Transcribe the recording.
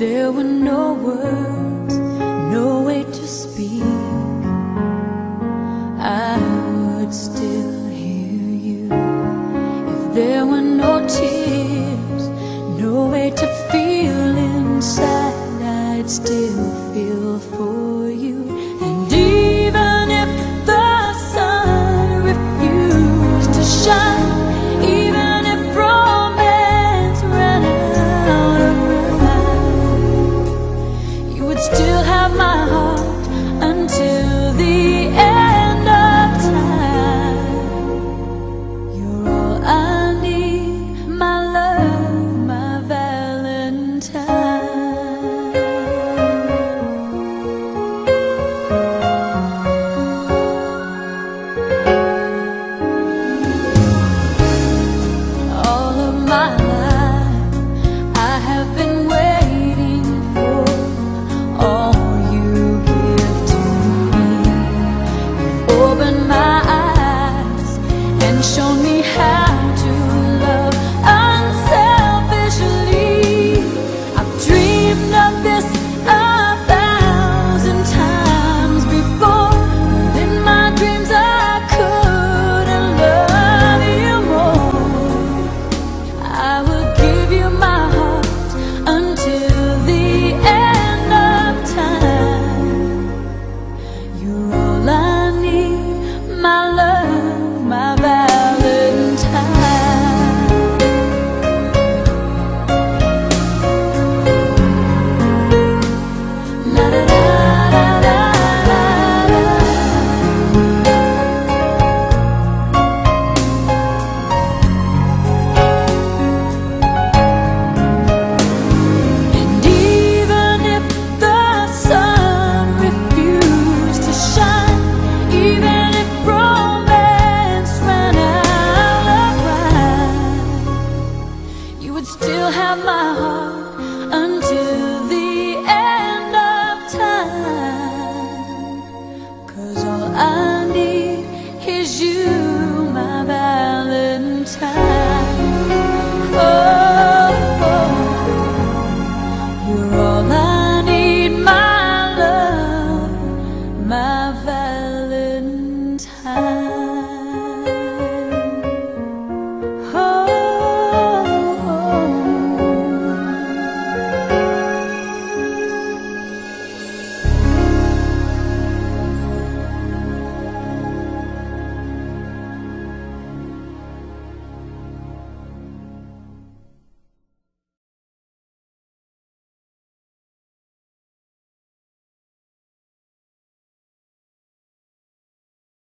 There were no words, no way to speak. I would still hear you. If there were no tears, no way to feel inside, I'd still feel for you. And even if the sun refused to shine, still have my heart.